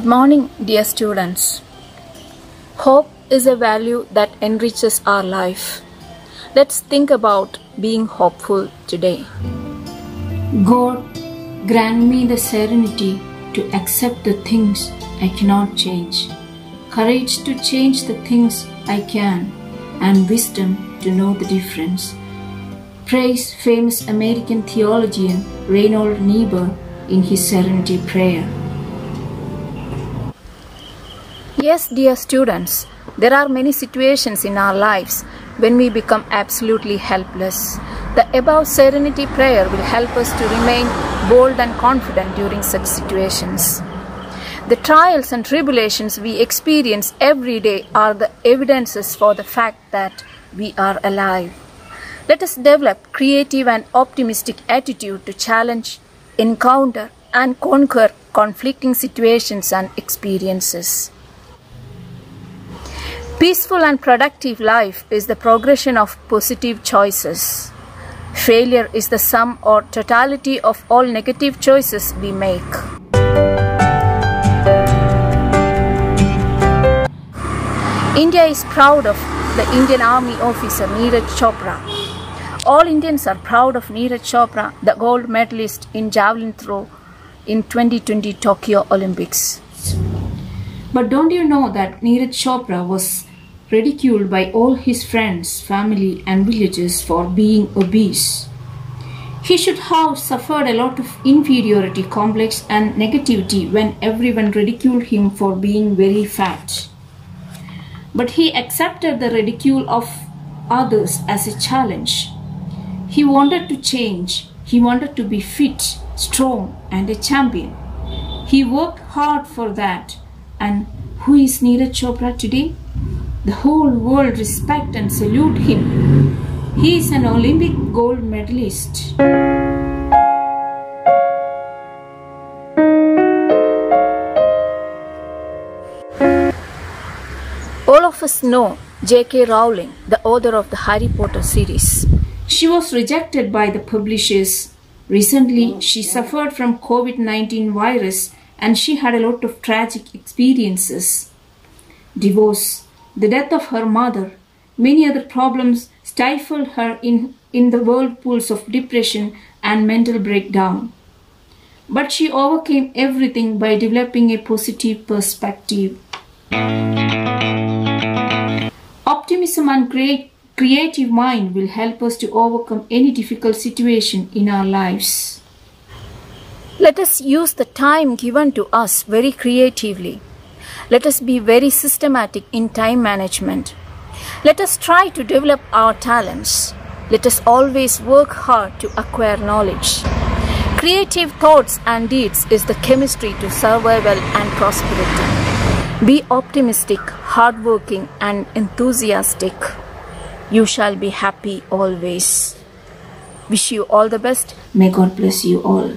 Good morning, dear students. Hope is a value that enriches our life. Let's think about being hopeful today. God, grant me the serenity to accept the things I cannot change, courage to change the things I can, and wisdom to know the difference. Praise famous American theologian Reinhold Niebuhr in his Serenity Prayer. Yes, dear students, there are many situations in our lives when we become absolutely helpless. The above Serenity Prayer will help us to remain bold and confident during such situations. The trials and tribulations we experience every day are the evidences for the fact that we are alive. Let us develop creative and optimistic attitude to challenge, encounter, and conquer conflicting situations and experiences. Peaceful and productive life is the progression of positive choices. Failure is the sum or totality of all negative choices we make. India is proud of the Indian Army officer Neeraj Chopra. All Indians are proud of Neeraj Chopra, the gold medalist in javelin throw in 2020 Tokyo Olympics. But don't you know that Neeraj Chopra was ridiculed by all his friends, family, and villagers for being obese? He should have suffered a lot of inferiority complex and negativity when everyone ridiculed him for being very fat. But he accepted the ridicule of others as a challenge. He wanted to change. He wanted to be fit, strong, and a champion. He worked hard for that. And who is Neeraj Chopra today? The whole world respect and salute him. He is an Olympic gold medalist. All of us know J.K. Rowling, the author of the Harry Potter series. She was rejected by the publishers. Recently, she suffered from COVID-19 virus and she had a lot of tragic experiences. Divorce, the death of her mother, many other problems stifled her in the whirlpools of depression and mental breakdown. But she overcame everything by developing a positive perspective. Optimism and creative mind will help us to overcome any difficult situation in our lives. Let us use the time given to us very creatively. Let us be very systematic in time management. Let us try to develop our talents. Let us always work hard to acquire knowledge. Creative thoughts and deeds is the chemistry to survival and prosperity. Be optimistic, hardworking, and enthusiastic. You shall be happy always. Wish you all the best. May God bless you all.